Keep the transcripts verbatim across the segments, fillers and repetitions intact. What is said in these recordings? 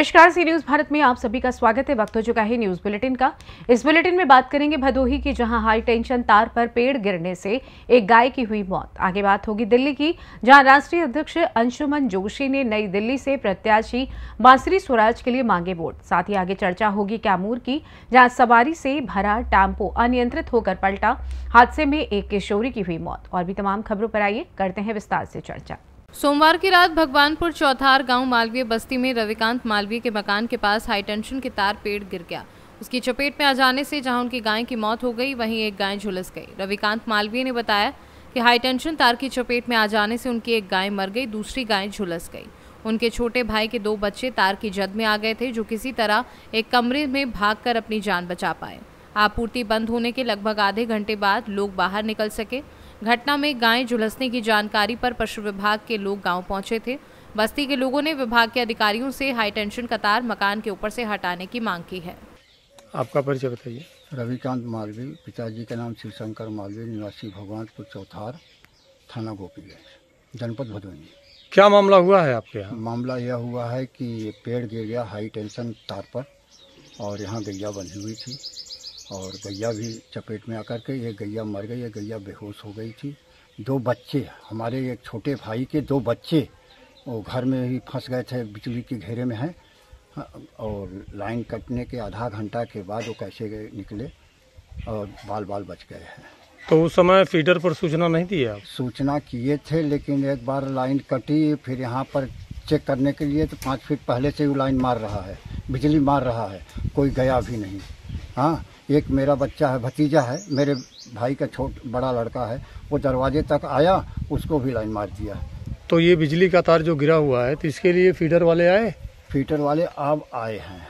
नमस्कार, सी न्यूज भारत में आप सभी का स्वागत है। वक्त हो चुका है न्यूज बुलेटिन का। इस बुलेटिन में बात करेंगे भदोही की, जहां हाई टेंशन तार पर पेड़ गिरने से एक गाय की हुई मौत। आगे बात होगी दिल्ली की, जहां राष्ट्रीय अध्यक्ष अंशुमन जोशी ने नई दिल्ली से प्रत्याशी बांसुरी स्वराज के लिए मांगे वोट। साथ ही आगे चर्चा होगी कैमूर की, जहाँ सवारी से भरा टेम्पो अनियंत्रित होकर पलटा, हादसे में एक किशोरी की हुई मौत। और भी तमाम खबरों पर आइए करते हैं विस्तार से चर्चा। सोमवार की रात भगवानपुर चौथार गांव मालवीय बस्ती में रविकांत मालवीय के मकान के पास हाई टेंशन के तार पेड़ गिर गया। उसकी चपेट में आ जाने से जहां उनकी गाय की मौत हो गई, वहीं एक गाय झुलस गई। रविकांत मालवीय ने बताया कि हाई टेंशन तार की चपेट में आ जाने से उनकी एक गाय मर गई, दूसरी गाय झुलस गई। उनके छोटे भाई के दो बच्चे तार की जद में आ गए थे, जो किसी तरह एक कमरे में भागकर अपनी जान बचा पाए। आपूर्ति बंद होने के लगभग आधे घंटे बाद लोग बाहर निकल सके। घटना में गाय झुलसने की जानकारी पर पशु विभाग के लोग गांव पहुंचे थे। बस्ती के लोगों ने विभाग के अधिकारियों से हाई टेंशन का तार मकान के ऊपर से हटाने की मांग की है। आपका परिचय बताइए। रविकांत मालवीय, पिताजी का नाम शिवशंकर मालवीय, निवासी भगवानपुर चौथार, थाना गोपीगंज, जनपद भदोही। क्या मामला हुआ है आपके यहाँ? मामला यह हुआ है कि ये पेड़ गिर गया हाई टेंशन तार पर, और यहाँ गैया बंधी हुई थी और गैया भी चपेट में आकर के ये गैया मर गई। ये गैया बेहोश हो गई थी। दो बच्चे, हमारे एक छोटे भाई के दो बच्चे, वो घर में ही फंस गए थे, बिजली के घेरे में हैं, और लाइन कटने के आधा घंटा के बाद वो कैसे निकले और बाल बाल बच गए हैं। तो उस समय फीडर पर सूचना नहीं दी आप? सूचना किए थे, लेकिन एक बार लाइन कटी, फिर यहाँ पर चेक करने के लिए तो पाँच फीट पहले से वो लाइन मार रहा है, बिजली मार रहा है, कोई गया भी नहीं। हाँ, एक मेरा बच्चा है, भतीजा है, मेरे भाई का छोटा बड़ा लड़का है, वो दरवाजे तक आया, उसको भी लाइन मार दिया। तो ये बिजली का तार जो गिरा हुआ है, तो इसके लिए फीडर वाले आए? फीडर वाले अब आए हैं,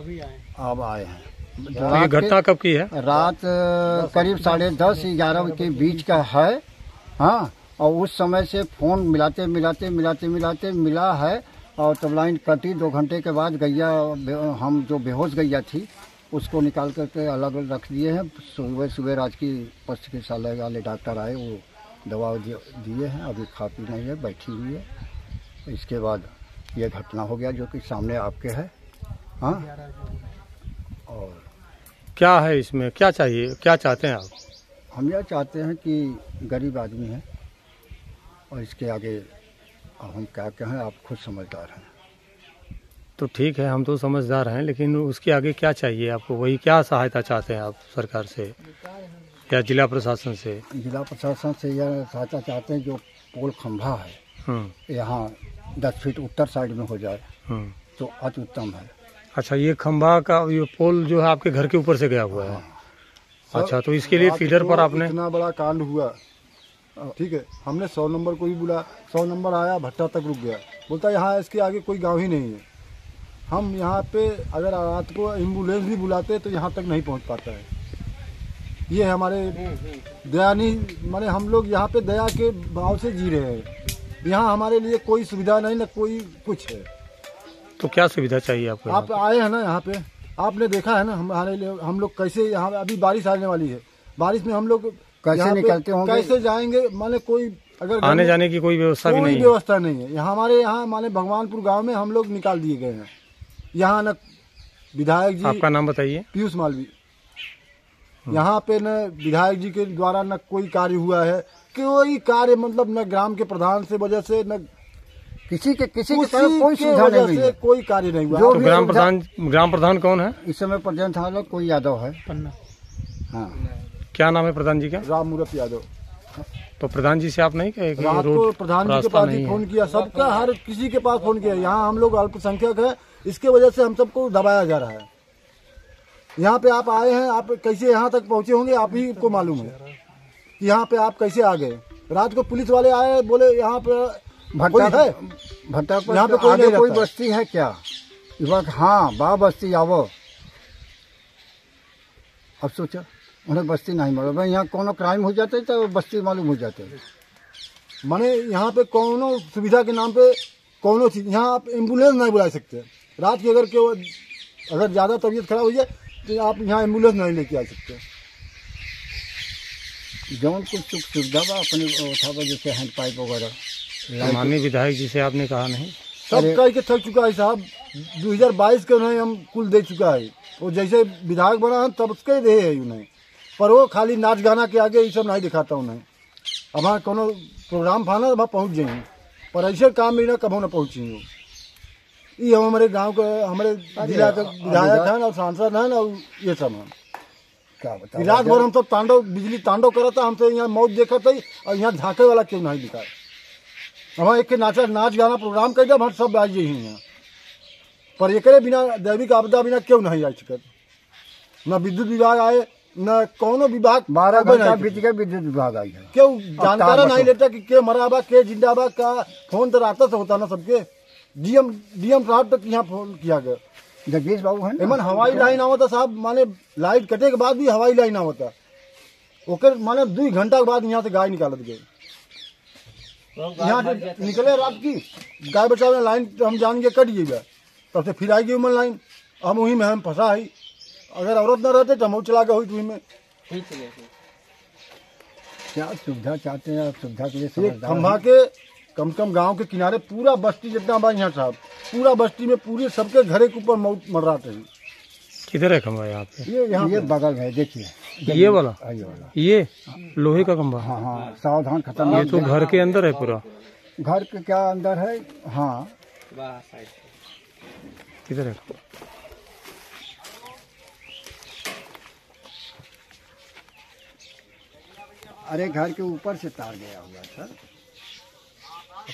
अभी आए, अब आए हैं। तो ये घटना कब की है? रात करीब साढ़े दस ग्यारह के बीच का है। हाँ, और उस समय से फ़ोन मिलाते मिलाते मिलाते मिलाते मिला है, और तब लाइन कटी। दो घंटे के बाद गैया, हम जो बेहोश गैया थी, उसको निकाल करके अलग अलग रख दिए हैं। सुबह सुबह राज की पश्च के साले वाले डॉक्टर आए, वो दवा दिए हैं, अभी खा पी नहीं है, बैठी हुई है। इसके बाद ये घटना हो गया जो कि सामने आपके है। हाँ, और क्या है इसमें, क्या चाहिए, क्या चाहते हैं आप? हम यह चाहते हैं कि गरीब आदमी है, और इसके आगे हम क्या कहें, आप खुद समझदार हैं। तो ठीक है, हम तो समझदार हैं, लेकिन उसके आगे क्या चाहिए आपको? वही क्या सहायता चाहते हैं आप सरकार से या जिला प्रशासन से? जिला प्रशासन से यह सहायता चाहते हैं, जो पोल खंभा है यहाँ दस फीट उत्तर साइड में हो जाए तो अति उत्तम है। अच्छा, ये खंभा का ये पोल जो है आपके घर के ऊपर से गया हुआ है? हाँ। अच्छा, तो इसके लिए फीडर पर आपने इतना बड़ा कांड हुआ, ठीक है, हमने सौ नंबर को भी बुला, सौ नंबर आया, भट्टा तक रुक गया, बोलता यहाँ इसके आगे कोई गाँव ही नहीं है। हम यहाँ पे अगर रात को एम्बुलेंस भी बुलाते तो यहाँ तक नहीं पहुँच पाता है। ये हमारे दयानी, माने हम लोग यहाँ पे दया के भाव से जी रहे हैं। यहाँ हमारे लिए कोई सुविधा नहीं, ना कोई कुछ है। तो क्या सुविधा चाहिए आपको? आप आए हैं ना यहाँ पे, आपने देखा है ना हमारे लिए, हम लोग कैसे यहाँ, अभी बारिश आने वाली है, बारिश में हम लोग कैसे निकलते होंगे, कैसे जाएंगे, माने कोई अगर आने जाने की कोई व्यवस्था भी नहीं, व्यवस्था नहीं है। हमारे यहाँ माने भगवानपुर गाँव में हम लोग निकाल दिए गए हैं। यहाँ न विधायक जी, आपका नाम बताइए, पीयूष मालवीय, यहाँ पे न विधायक जी के द्वारा न कोई कार्य हुआ है, कोई कार्य, मतलब न ग्राम के प्रधान से वजह से, न किसी के किसी के कोई सुविधा नहीं है, कोई कार्य नहीं हुआ। तो ग्राम प्रधान, ग्राम प्रधान कौन है इस समय? प्रधान था लोग कोई यादव है। हाँ, क्या नाम है प्रधान जी का? राम मूर्ति यादव। तो प्रधान जी से आप नहीं कहे? रात को प्रधान जी के पास ही फोन किया, सबका, हर किसी के पास फोन किया। यहाँ हम लोग अल्पसंख्यक है, इसके वजह से हम सबको दबाया जा रहा है। यहाँ पे आप आए हैं, आप कैसे यहाँ तक पहुँचे होंगे, आप ही को मालूम है कि यहाँ पे आप कैसे आ गए। रात को पुलिस वाले आए, बोले यहाँ पे भट्टा है, भट्टा पर यहाँ पे कोई नहीं, कोई बस्ती है क्या? हाँ, बा बस्ती आवो। अब सोचा उन्हें बस्ती नहीं मालूम, यहाँ कोनो क्राइम हो जाते तो बस्ती मालूम हो जाते। माने यहाँ पे कोनो सुविधा के नाम पे कोनो चीज, यहाँ आप एम्बुलेंस नहीं बुला सकते। रात की अगर के अगर ज़्यादा तबीयत खराब हो जाए तो आप यहाँ एम्बुलेंस नहीं लेके आ सकते। जौन कुछ सुख सुविधा बा अपने, जैसे हैंड पाइप वगैरह। माननीय विधायक जी से आपने कहा नहीं? सब करके थक चुका है साहब। दो हज़ार बाईस के उन्हें हम कुल दे चुका है, वो जैसे विधायक बना है तब उसके दे है उन्हें, पर वो खाली नाच गाना के आगे ये सब नहीं दिखाता उन्हें। अब हाँ कोनो प्रोग्राम फाना वहाँ पहुँच जाएँ, पर ऐसे काम बिना कबो न पहुँची हो। ये हम हमारे गांव के हमारे जिला के विधायक हैं और सांसद हैं और ये सब हैं। रात भर हम सब तांडव बिजली तांडव करता, हमसे यहाँ मौत देखा था और यहाँ झाँके वाला क्यों नहीं दिखा। हम एक के नाचा नाच गाना प्रोग्राम कर जब हम सब आज यही हैं, पर एक बिना दैविक आपदा बिना क्यों नहीं आ सकत। न विद्युत विभाग आए न कोनो विभाग, बारह घंटा बीत गया विद्युत विभाग आई है, क्यों जानकारी नहीं लेता कि के मरा बा के जिंदाबा का। फोन तो रास्ता से होता ना सबके, डीएम डीएम साहब तक यहाँ फोन किया गया, जगदीश बाबू है एमन। हवाई लाइन आवता साहब, माने लाइट कटे के बाद भी हवाई लाइन आवता, ओकर माने दो घंटा के बाद यहाँ से गाय निकालत गए। यहाँ से निकले रात की गाय बचावे लाइन हम जान के कट गई, तब से फिर आएगी उमन लाइन। हम वहीं में हम फंसा है, अगर औरत न रहते तो हम चला के हुई में। क्या सुविधा चाहते हैं आप? सुविधा के लिए खम्भा के कम कम गांव के किनारे पूरा बस्ती जितना बा यहाँ साहब, पूरा बस्ती में पूरे सबके घरे के ऊपर मौत मर रहा है। किधर है खम्भा? यहाँ पे ये यहाँ ये बगल है, देखिए ये वाला ये वाला ये लोहे का खम्भा। हाँ हाँ सावधान खत्म। ये तो घर के अंदर है, पूरा घर के क्या अंदर है। हाँ किधर है? अरे घर के ऊपर से तार गया हुआ सर,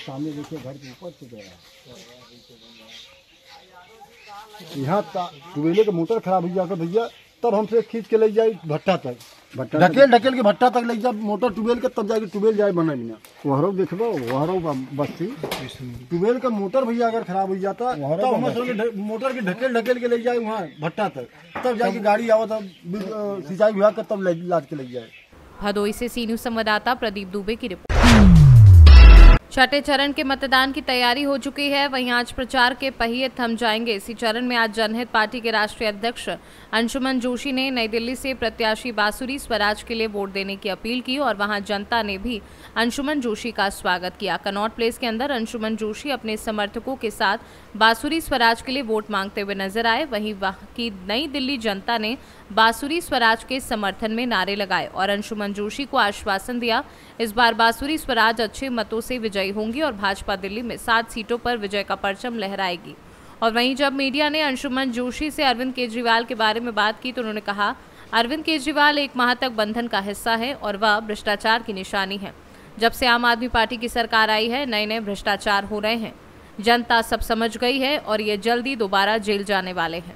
सामने देखिए घर के ऊपर से गया। यहाँ ट्यूबवेल के मोटर खराब हो जाकर भैया, तब हमसे खींच के ले जाए भट्टा तक, भट्टा ढकेल ढकेल के भट्टा तक ले जाए मोटर ट्यूबवेल के, तब जाके ट्यूबवेल जाए बना बिना। वहरो देखो वहरो बस्ती ट्यूबवेल का मोटर भैया अगर खराब हो जाता तब हम मोटर के ढकेल ढकेल के ले जाए वहाँ भट्टा तक, तब जाके गाड़ी आवा तब सिंचाई विभाग का तब लाद के ले जाए। भदोही से सी न्यूज़ संवाददाता प्रदीप दुबे की रिपोर्ट। छठे चरण के मतदान की तैयारी हो चुकी है, वहीं आज प्रचार के पहिए थम जाएंगे। इसी चरण में आज जनहित पार्टी के राष्ट्रीय अध्यक्ष अंशुमन जोशी ने नई दिल्ली से प्रत्याशी बांसुरी स्वराज के लिए वोट देने की अपील की और वहां जनता ने भी अंशुमन जोशी का स्वागत किया। कनॉट प्लेस के अंदर अंशुमन जोशी अपने समर्थकों के साथ बांसुरी स्वराज के लिए वोट मांगते हुए नजर आए। वहीं वहां की नई दिल्ली जनता ने बांसुरी स्वराज के समर्थन में नारे लगाए और अंशुमन जोशी को आश्वासन दिया इस बार बांसुरी स्वराज अच्छे मतों से विजयी होंगी और भाजपा दिल्ली में सात सीटों पर विजय का परचम लहराएगी। और वहीं जब मीडिया ने अंशुमन जोशी से अरविंद केजरीवाल के बारे में बात की तो उन्होंने कहा अरविंद केजरीवाल एक माह तक बंधन का हिस्सा है और वह भ्रष्टाचार की निशानी है। जब से आम आदमी पार्टी की सरकार आई है नए नए भ्रष्टाचार हो रहे हैं, जनता सब समझ गई है और ये जल्दी दोबारा जेल जाने वाले हैं।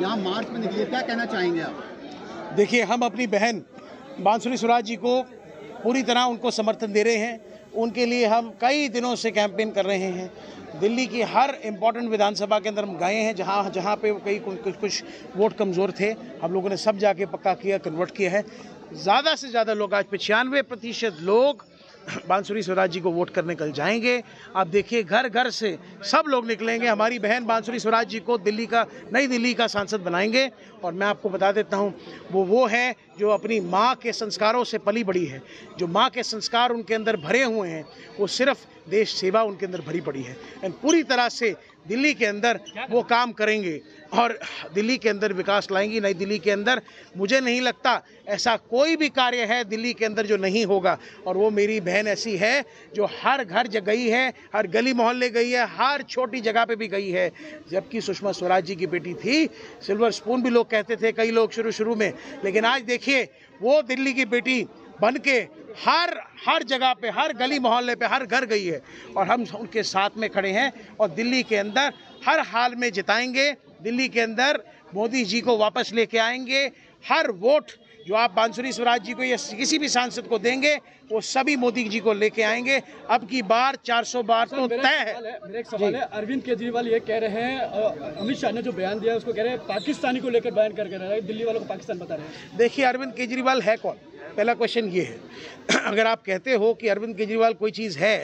यहाँ मार्च में निकले, क्या कहना चाहेंगे आप? देखिए, हम अपनी बहन बांसुरी स्वराज जी को पूरी तरह उनको समर्थन दे रहे हैं। उनके लिए हम कई दिनों से कैंपेन कर रहे हैं। दिल्ली की हर इम्पॉर्टेंट विधानसभा के अंदर हम गए हैं, जहाँ जहाँ पे कई कुछ कुछ वोट कमज़ोर थे, हम लोगों ने सब जाके पक्का किया, कन्वर्ट किया है। ज़्यादा से ज़्यादा लोग, आज पचानवे प्रतिशत लोग बांसुरी स्वराज जी को वोट करने कल जाएंगे। आप देखिए, घर घर से सब लोग निकलेंगे, हमारी बहन बांसुरी स्वराज जी को दिल्ली का नई दिल्ली का सांसद बनाएंगे। और मैं आपको बता देता हूँ, वो वो है जो अपनी माँ के संस्कारों से पली बड़ी है, जो माँ के संस्कार उनके अंदर भरे हुए हैं, वो सिर्फ देश सेवा उनके अंदर भरी पड़ी है। एंड पूरी तरह से दिल्ली के अंदर वो काम करेंगे और दिल्ली के अंदर विकास लाएंगी। नई दिल्ली के अंदर मुझे नहीं लगता ऐसा कोई भी कार्य है दिल्ली के अंदर जो नहीं होगा। और वो मेरी बहन ऐसी है जो हर घर जग गई है, हर गली मोहल्ले गई है, हर छोटी जगह पे भी गई है। जबकि सुषमा स्वराज जी की बेटी थी, सिल्वर स्पून भी लोग कहते थे कई लोग शुरू शुरू में, लेकिन आज देखिए वो दिल्ली की बेटी बन के हर हर जगह पे, हर गली मोहल्ले पे, हर घर गई है। और हम उनके साथ में खड़े हैं और दिल्ली के अंदर हर हाल में जिताएंगे। दिल्ली के अंदर मोदी जी को वापस लेके आएंगे। हर वोट जो आप बांसुरी स्वराज जी को या किसी भी सांसद को देंगे, वो सभी मोदी जी को लेके आएंगे। अब की बार चार सौ बार तो तय है। मेरा एक सवाल है, अरविंद केजरीवाल ये कह रहे हैं, अमित शाह ने जो बयान दिया उसको कह रहे हैं पाकिस्तानी को लेकर बयान करके रहा है, दिल्ली वालों को पाकिस्तान बता रहे हैं। देखिए, अरविंद केजरीवाल है कौन? पहला क्वेश्चन ये है। अगर आप कहते हो कि अरविंद केजरीवाल कोई चीज़ है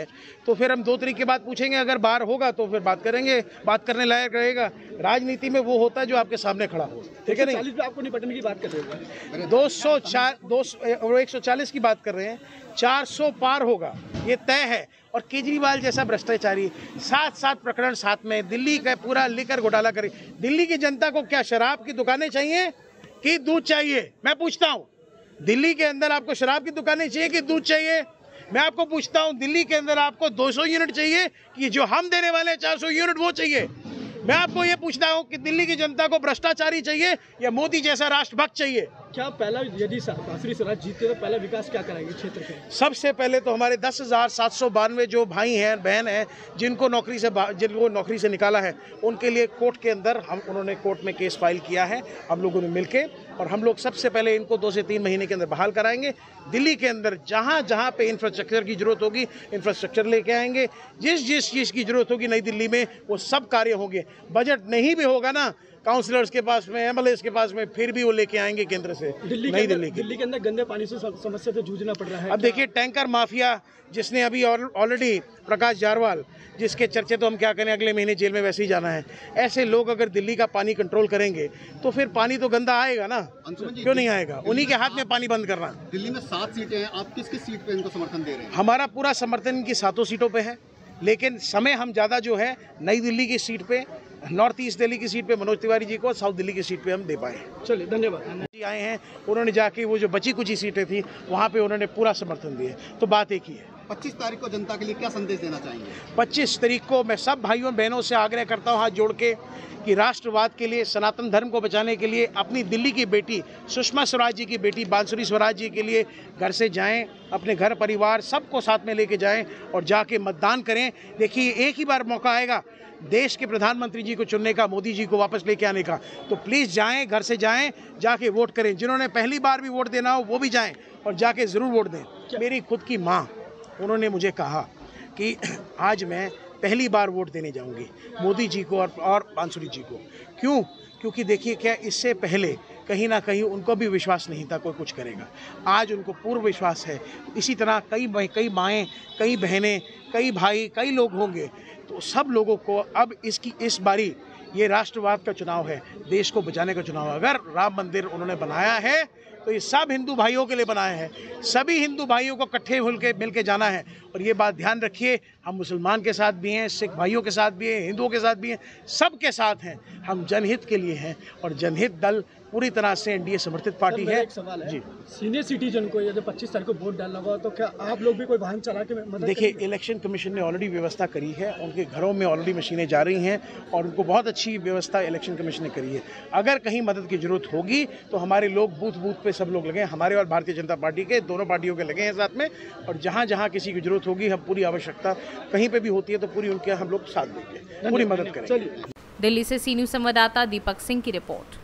तो फिर हम दो तरीके बात पूछेंगे, अगर बाहर होगा तो फिर बात करेंगे, बात करने लायक रहेगा। राजनीति में वो होता है जो आपके सामने खड़ा हो, ठीक है नहीं? चालीस पे आपको निपटने की बात कर रहे हैं, दो सौ चार दो सौ एक सौ चालीस की बात कर रहे हैं, चार सौ पार होगा ये तय है। और केजरीवाल जैसा भ्रष्टाचारी, साथ साथ प्रकरण साथ में दिल्ली का पूरा लेकर घोटाला करे। दिल्ली की जनता को क्या शराब की दुकानें चाहिए कि दूध चाहिए? मैं पूछता हूँ, दिल्ली के अंदर आपको शराब की दुकानें चाहिए कि दूध चाहिए? मैं आपको पूछता हूँ, दिल्ली के अंदर आपको दो सौ यूनिट चाहिए कि जो हम देने वाले हैं चार सौ यूनिट वो चाहिए? मैं आपको ये पूछता हूँ कि दिल्ली की जनता को भ्रष्टाचारी चाहिए या मोदी जैसा राष्ट्रभक्त चाहिए? क्या पहला यदि बांसुरी स्वराज जीते तो पहला विकास क्या कराएंगे क्षेत्र के? सबसे पहले तो हमारे दस हज़ार सात सौ बानवे जो भाई हैं बहन हैं जिनको नौकरी से जिनको नौकरी से निकाला है उनके लिए कोर्ट के अंदर हम उन्होंने कोर्ट में केस फाइल किया है हम लोगों ने मिलके, और हम लोग सबसे पहले इनको दो से तीन महीने के अंदर बहाल कराएंगे। दिल्ली के अंदर जहाँ जहाँ पे इंफ्रास्ट्रक्चर की जरूरत होगी इंफ्रास्ट्रक्चर लेके आएंगे, जिस जिस चीज़ की जरूरत होगी नई दिल्ली में वो सब कार्य होंगे। बजट नहीं भी होगा ना काउंसलर्स के पास में, एम एल एस के पास में, फिर भी वो लेके आएंगे केंद्र से। दिल्ली नई दिल्ली दिल्ली के अंदर गंदे पानी से समस्या से जूझना पड़ रहा है। अब देखिए टैंकर माफिया जिसने अभी ऑलरेडी प्रकाश जारवाल जिसके चर्चे तो हम क्या करें, अगले महीने जेल में वैसे ही जाना है। ऐसे लोग अगर दिल्ली का पानी कंट्रोल करेंगे तो फिर पानी तो गंदा आएगा ना, क्यों नहीं आएगा? उन्हीं के हाथ में पानी बंद करना। दिल्ली में सात सीटें हैं, आप किस किस सीट पे इनको समर्थन दे रहे हैं? हमारा पूरा समर्थन इनकी सातों सीटों पे है, लेकिन समय हम ज़्यादा जो है नई दिल्ली की सीट पे, नॉर्थ ईस्ट दिल्ली की सीट पे मनोज तिवारी जी को, साउथ दिल्ली की सीट पे हम दे पाए। चलिए धन्यवाद। जी आए हैं उन्होंने जाके वो जो बची कुची सीटें थी वहाँ पे उन्होंने पूरा समर्थन दिया, तो बात एक ही है। पच्चीस तारीख को जनता के लिए क्या संदेश देना चाहिए? पच्चीस तारीख को मैं सब भाइयों बहनों से आग्रह करता हूँ हाथ जोड़ के कि राष्ट्रवाद के लिए, सनातन धर्म को बचाने के लिए, अपनी दिल्ली की बेटी सुषमा स्वराज जी की बेटी बांसुरी स्वराज जी के लिए घर से जाएं, अपने घर परिवार सबको साथ में लेके जाएं और जाके मतदान करें। देखिए एक ही बार मौका आएगा देश के प्रधानमंत्री जी को चुनने का, मोदी जी को वापस लेके आने का, तो प्लीज़ जाएं, घर से जाएं, जाके वोट करें। जिन्होंने पहली बार भी वोट देना हो वो भी जाएँ और जाके ज़रूर वोट दें। मेरी खुद की माँ उन्होंने मुझे कहा कि आज मैं पहली बार वोट देने जाऊंगी मोदी जी को और, और बांसुरी जी को। क्यों? क्योंकि देखिए क्या इससे पहले कहीं ना कहीं उनको भी विश्वास नहीं था कोई कुछ करेगा, आज उनको पूर्व विश्वास है। इसी तरह कई कई माएँ, कई बहनें, कई भाई, कई लोग होंगे, तो सब लोगों को अब इसकी इस बारी ये राष्ट्रवाद का चुनाव है, देश को बचाने का चुनाव है। अगर राम मंदिर उन्होंने बनाया है तो ये सब हिंदू भाइयों के लिए बनाए हैं, सभी हिंदू भाइयों को इकट्ठे मिलके मिलके जाना है। और ये बात ध्यान रखिए, हम मुसलमान के साथ भी हैं, सिख भाइयों के साथ भी हैं, हिंदुओं के साथ भी हैं, सब के साथ हैं। हम जनहित के लिए हैं और जनहित दल पूरी तरह से एनडीए समर्थित पार्टी है। एक सवाल है जी, सीनियर सिटीजन को यदि पच्चीस तारीख को वोट डालना होगा तो क्या आप लोग भी कोई वाहन चला के मतलब? देखिए इलेक्शन कमीशन ने ऑलरेडी व्यवस्था करी है, उनके घरों में ऑलरेडी मशीनें जा रही हैं और उनको बहुत अच्छी व्यवस्था इलेक्शन कमीशन ने करी है। अगर कहीं मदद की जरूरत होगी तो हमारे लोग बूथ बूथ पे सब लोग लगे, हमारे और भारतीय जनता पार्टी के, दोनों पार्टियों के लगे हैं साथ में। और जहाँ जहाँ किसी की जरूरत होगी हम पूरी आवश्यकता कहीं पर भी होती है तो पूरी उनके हम लोग साथ देंगे, पूरी मदद करेंगे। दिल्ली से सी न्यूज़ संवाददाता दीपक सिंह की रिपोर्ट।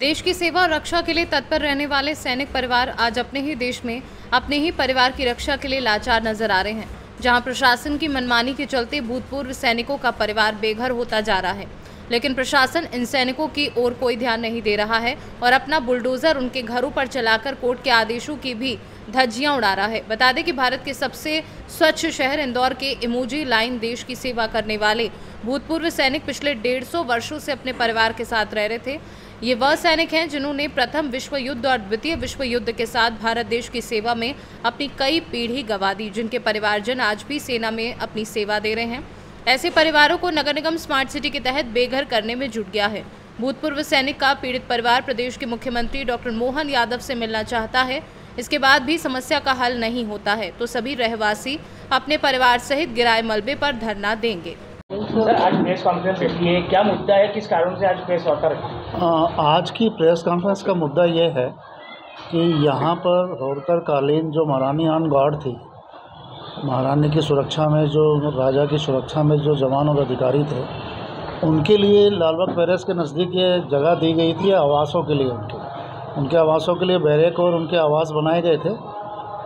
देश की सेवा और रक्षा के लिए तत्पर रहने वाले सैनिक परिवार आज अपने ही देश में अपने ही परिवार की रक्षा के लिए लाचार नजर आ रहे हैं, जहां प्रशासन की मनमानी के चलते भूतपूर्व सैनिकों का परिवार बेघर होता जा रहा है। लेकिन प्रशासन इन सैनिकों की ओर कोई ध्यान नहीं दे रहा है और अपना बुलडोजर उनके घरों पर चलाकर कोर्ट के आदेशों की भी धज्जियां उड़ा रहा है। बता दें कि भारत के सबसे स्वच्छ शहर इंदौर के इमोजी लाइन देश की सेवा करने वाले भूतपूर्व सैनिक पिछले डेढ़ सौ वर्षों से अपने परिवार के साथ रह रहे थे। ये वह सैनिक हैं जिन्होंने प्रथम विश्व युद्ध और द्वितीय विश्व युद्ध के साथ भारत देश की सेवा में अपनी कई पीढ़ी गंवा दी, जिनके परिवारजन आज भी सेना में अपनी सेवा दे रहे हैं। ऐसे परिवारों को नगर निगम स्मार्ट सिटी के तहत बेघर करने में जुट गया है। भूतपूर्व सैनिक का पीड़ित परिवार प्रदेश के मुख्यमंत्री डॉक्टर मोहन यादव से मिलना चाहता है, इसके बाद भी समस्या का हल नहीं होता है तो सभी रहवासी अपने परिवार सहित गिराए मलबे पर धरना देंगे। सर आज प्रेस कॉन्फ्रेंस रखी है, क्या मुद्दा है, किस कारण से आज प्रेस ऑर्डर? आज की प्रेस कॉन्फ्रेंस का मुद्दा ये है कि यहाँ पर होलकर कालीन जो महारानी ऑन गार्ड थी, महारानी की सुरक्षा में जो राजा की सुरक्षा में जो जवान और अधिकारी थे उनके लिए लालबाग पैलेस के नज़दीक ये जगह दी गई थी आवासों के लिए, उनके उनके आवासों के लिए बैरक और उनके आवास बनाए गए थे।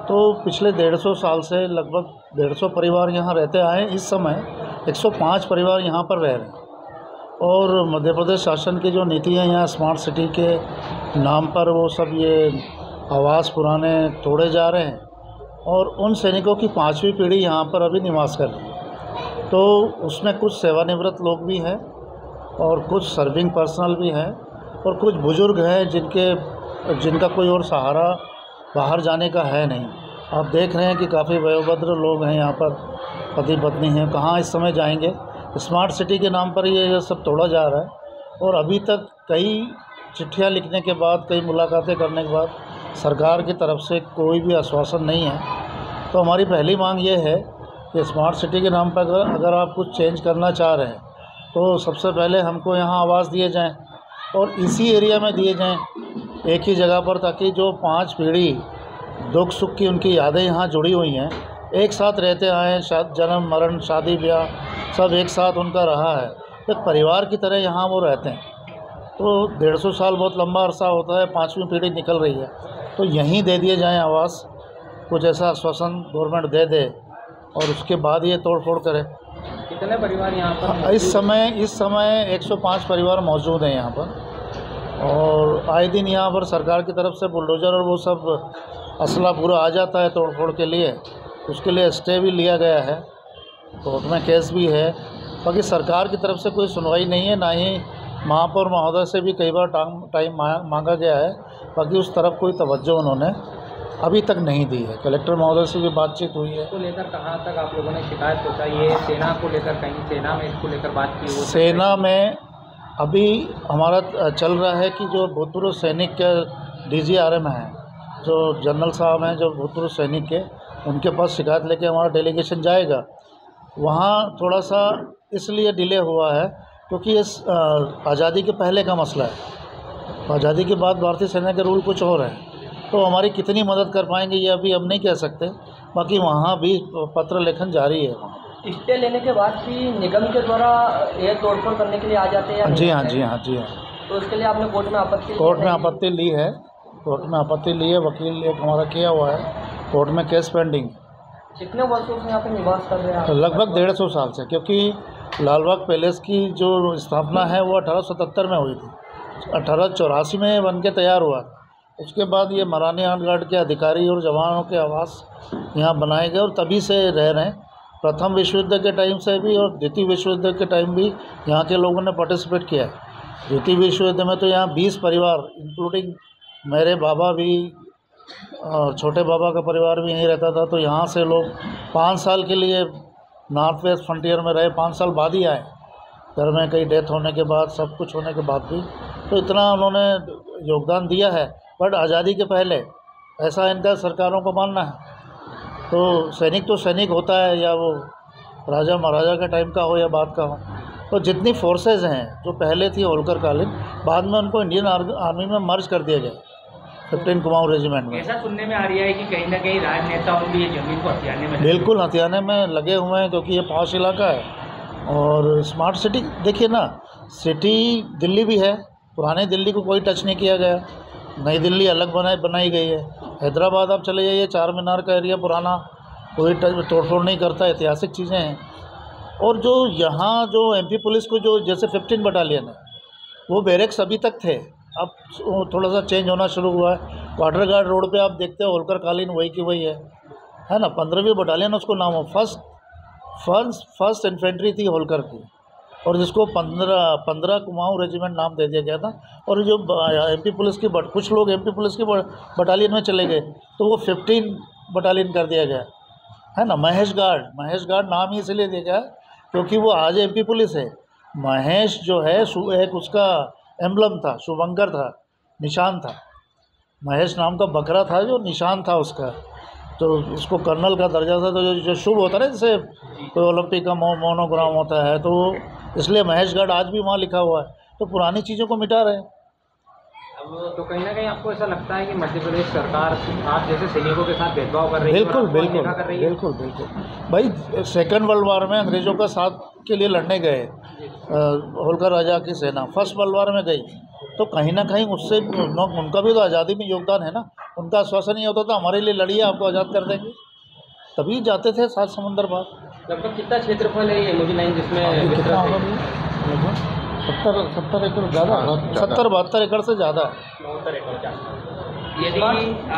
तो पिछले डेढ़ सौ साल से लगभग डेढ़ सौ परिवार यहाँ रहते आए, इस समय एक सौ पाँच परिवार यहाँ पर रह रहे हैं। और मध्य प्रदेश शासन की जो नीति है यहाँ स्मार्ट सिटी के नाम पर वो सब ये आवास पुराने तोड़े जा रहे हैं और उन सैनिकों की पाँचवीं पीढ़ी यहाँ पर अभी निवास कर रही है। तो उसमें कुछ सेवानिवृत्त लोग भी हैं और कुछ सर्विंग पर्सनल भी हैं और कुछ बुज़ुर्ग हैं जिनके जिनका कोई और सहारा बाहर जाने का है नहीं। आप देख रहे हैं कि काफ़ी वयोभद्र लोग हैं यहाँ पर, पति पत्नी हैं, कहाँ इस समय जाएंगे। स्मार्ट सिटी के नाम पर ये सब तोड़ा जा रहा है और अभी तक कई चिट्ठियाँ लिखने के बाद, कई मुलाकातें करने के बाद सरकार की तरफ से कोई भी आश्वासन नहीं है। तो हमारी पहली मांग ये है कि स्मार्ट सिटी के नाम पर अगर आप कुछ चेंज करना चाह रहे हैं तो सबसे पहले हमको यहाँ आवास दिए जाएं और इसी एरिया में दिए जाएं, एक ही जगह पर, ताकि जो पांच पीढ़ी दुख सुख की उनकी यादें यहाँ जुड़ी हुई हैं, एक साथ रहते आए, जन्म मरण शादी ब्याह सब एक साथ उनका रहा है, एक परिवार की तरह यहाँ वो रहते हैं। तो डेढ़ सौ साल बहुत लंबा अरसा होता है, पाँचवीं पीढ़ी निकल रही है। तो यहीं दे दिए जाएं आवास, कुछ ऐसा आश्वासन गवर्नमेंट दे दे और उसके बाद ये तोड़ फोड़ करे। कितने परिवार यहाँ पर इस समय इस समय एक सौ पाँच परिवार मौजूद हैं यहाँ पर और आए दिन यहाँ पर सरकार की तरफ से बुलडोजर और वो सब असला पूरा आ जाता है तोड़ फोड़ के लिए। उसके लिए स्टे भी लिया गया है, कोर्ट में केस भी है। बाकी सरकार की तरफ से कोई सुनवाई नहीं है, ना ही महापौर महोदय से भी कई बार टाइम मांगा गया है, बाकी उस तरफ कोई तवज्जो उन्होंने अभी तक नहीं दी है। कलेक्टर महोदय से भी बातचीत हुई है। इसको लेकर कहाँ तक आप लोगों ने शिकायत पहुँचाई है? सेना को लेकर कहीं सेना में इसको लेकर बात की? सेना में अभी हमारा चल रहा है कि जो भूतपूर्व सैनिक के डी जी आर एम हैं, जो जनरल साहब हैं, जो भूतपूर्व सैनिक के, उनके पास शिकायत लेके हमारा डेलीगेशन जाएगा। वहाँ थोड़ा सा इसलिए डिले हुआ है क्योंकि ये आज़ादी के पहले का मसला है। आज़ादी के बाद भारतीय सेना के रूल कुछ और हैं, तो हमारी कितनी मदद कर पाएंगे ये अभी हम नहीं कह सकते। बाकी वहाँ भी पत्र लेखन जारी है। वहाँ स्टे लेने के बाद भी निगम के द्वारा ये तोड़फोड़ करने के लिए आ जाते हैं? जी हाँ जी हाँ जी हाँ तो उसके लिए आपने कोर्ट में आपत्ति कोर्ट में आपत्ति ली है कोर्ट में आपत्ति ली है वकील एक हमारा किया हुआ है, कोर्ट में केस पेंडिंग। कितने वर्षों से यहाँ पर निवास कर रहे हैं? लगभग डेढ़ सौ साल से, क्योंकि लालबाग पैलेस की जो स्थापना है वो अठारह सौ सतहत्तर में हुई थी, अठारह चौरासी में बन के तैयार हुआ। उसके बाद ये मरानी आर्ट गार्ड के अधिकारी और जवानों के आवास यहाँ बनाए गए और तभी से रह रहे हैं। प्रथम विश्व युद्ध के टाइम से भी और द्वितीय विश्व युद्ध के टाइम भी यहाँ के लोगों ने पार्टिसिपेट किया है। द्वितीय विश्व युद्ध में तो यहाँ बीस परिवार इंक्लूडिंग मेरे बाबा भी और छोटे बाबा का परिवार भी यहीं रहता था। तो यहाँ से लोग पाँच साल के लिए नॉर्थ वेस्ट फ्रंटियर में रहे, पाँच साल बाद ही आए घर में, कई डेथ होने के बाद, सब कुछ होने के बाद भी। तो इतना उन्होंने योगदान दिया है, बट आज़ादी के पहले ऐसा इनका सरकारों को मानना है। तो सैनिक तो सैनिक होता है, या वो राजा महाराजा के टाइम का हो या बाद का हो। तो जितनी फोर्सेज हैं जो पहले थी होलकर कालीन, बाद में उनको इंडियन आर्मी में मर्ज कर दिया गया फिफ्टीन कुमाऊ रेजिमेंट में। ऐसा सुनने में आ रहा है कि कहीं ना कहीं राजनेताओं भी ये जमीन को हथियाने में बिल्कुल हथियाने में लगे हुए हैं, क्योंकि ये पॉश इलाका है और स्मार्ट सिटी। देखिए ना, सिटी दिल्ली भी है, पुराने दिल्ली को कोई टच नहीं किया गया, नई दिल्ली अलग बनाई बनाई गई है। हैदराबाद आप चले जाइए, चार मीनार का एरिया पुराना, कोई तोड़फोड़ नहीं करता, ऐतिहासिक चीज़ें हैं। और जो यहाँ जो एम पी पुलिस को जो जैसे फिफ्टीन बटालियन है, वो बैरेक्स अभी तक थे, अब थोड़ा सा चेंज होना शुरू हुआ है। वाटर गार्ड रोड पे आप देखते हो होलकर कालीन वही की वही है, है ना। पंद्रहवीं बटालियन उसको नाम हो, फर्स्ट फर्स्ट फर्स्ट इन्फेंट्री थी होलकर की, और जिसको पंद्रह पंद्रह कुमाऊं रेजिमेंट नाम दे दिया गया था। और जो एमपी पुलिस की बट कुछ लोग एमपी पुलिस की बटालियन में चले गए तो वो फिफ्टीन बटालियन कर दिया गया है ना। महेशगढ़ महेशगढ़ नाम ही इसलिए दिया गया क्योंकि वो आज एमपी पुलिस है। महेश जो है एक उसका एम्बलम था, शुभंकर था, निशान था। महेश नाम का बकरा था जो निशान था उसका, तो उसको कर्नल का दर्जा था। तो जो, जो शुभ होता है ना, जैसे कोई ओलंपिक का मो, मोनोग्राम होता है, तो इसलिए महेशगढ़ आज भी वहाँ लिखा हुआ है। तो पुरानी चीज़ों को मिटा रहे हैं। अब तो कहीं ना कहीं आपको ऐसा लगता है कि मध्य प्रदेश सरकार आप जैसे सैनिकों के साथ भेदभाव कर रही है? बिल्कुल बिल्कुल बिल्कुल बिल्कुल भाई, सेकेंड वर्ल्ड वॉर में अंग्रेज़ों का साथ के लिए लड़ने गए होलकर राजा की सेना, फर्स्ट वर्ल्ड वॉर में गई, तो कहीं ना कहीं उससे उनका भी तो आज़ादी में योगदान है ना। उनका आश्वासन ये होता था हमारे लिए लड़िए, आपको आज़ाद कर देंगे, तभी जाते थे सात समुंदर पार। लगभग कितना क्षेत्रफल है ये मुझे नहीं, जिसमें कितना होगा? सत्तर सत्तर एकड़ ज़्यादा, सत्तर बहत्तर एकड़ से ज़्यादा है। यदि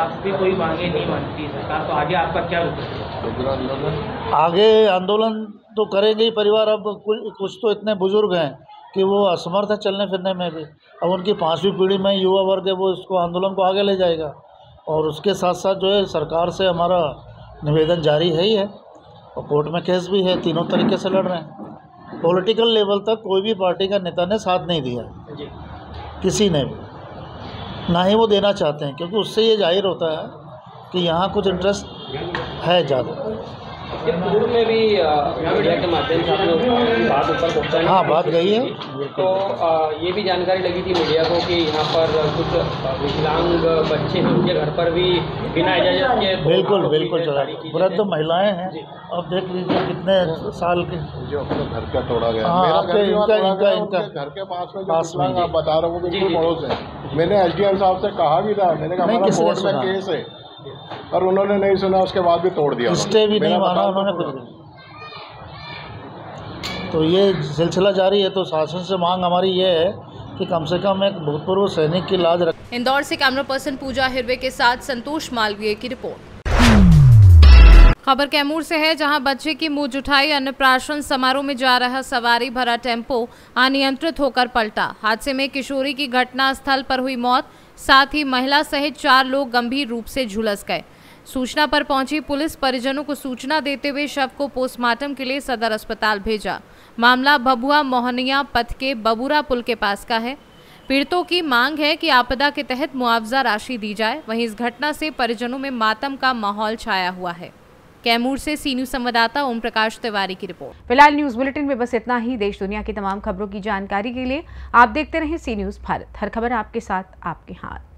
आपकी कोई मांगे नहीं मानती सरकार तो आगे आपका क्या रुख? आगे आंदोलन तो करेंगे ही परिवार। अब कुछ तो इतने बुजुर्ग हैं कि वो असमर्थ है चलने फिरने में भी। अब उनकी पाँचवीं पीढ़ी में युवा वर्ग है, वो इसको आंदोलन को आगे ले जाएगा। और उसके साथ साथ जो है सरकार से हमारा निवेदन जारी है ही है और कोर्ट में केस भी है। तीनों तरीके से लड़ रहे हैं। पॉलिटिकल लेवल तक कोई भी पार्टी का नेता ने साथ नहीं दिया किसी ने भी, ना ही वो देना चाहते हैं, क्योंकि उससे ये जाहिर होता है कि यहाँ कुछ इंटरेस्ट है ज़्यादा। पूर्व में भी मीडिया के माध्यम से बात ऊपर पहुँचाई, हाँ बात गई है, तो ये भी जानकारी लगी थी मीडिया को कि यहाँ पर कुछ विकलांग बच्चे उनके घर पर भी बिना इजाजत के बिल्कुल बिल्कुल चला। वृद्ध तो महिलाएं हैं, अब देख लीजिए कितने साल के जो अपने घर का तोड़ा गया। आपके इनका इनका इनका घर के पास में पास में आप बता रहे हो बिल्कुल पड़ोस है। मैंने एस डी एम साहब से कहा भी था, मैंने कहा कोर्ट में केस है और उन्होंने नहीं सुना, उसके बाद भी तोड़ दिया, स्टे भी नहीं माना उन्होंने कुछ। तो ये सिलसिला जारी है। तो शासन से मांग हमारी ये है कि कम से कम एक भूतपूर्व सैनिक की लाज रखें। इंदौर से कैमरा पर्सन पूजा हिरवे के साथ संतोष मालवीय की रिपोर्ट। खबर कैमूर से है, जहां बच्चे की मुंह जुटाई अन्नप्राशन समारोह में जा रहा सवारी भरा टेम्पो अनियंत्रित होकर पलटा। हादसे में किशोरी की घटना स्थल पर हुई मौत, साथ ही महिला सहित चार लोग गंभीर रूप से झुलस गए। सूचना पर पहुंची पुलिस परिजनों को सूचना देते हुए शव को पोस्टमार्टम के लिए सदर अस्पताल भेजा। मामला भभुआ मोहनिया पथ के बबूरा पुल के पास का है। पीड़ितों की मांग है कि आपदा के तहत मुआवजा राशि दी जाए। वहीं इस घटना से परिजनों में मातम का माहौल छाया हुआ है। कैमूर से सी न्यूज संवाददाता ओम प्रकाश तिवारी की रिपोर्ट। फिलहाल न्यूज बुलेटिन में बस इतना ही। देश दुनिया की तमाम खबरों की जानकारी के लिए आप देखते रहें सी न्यूज भारत। हर खबर आपके साथ, आपके हाथ।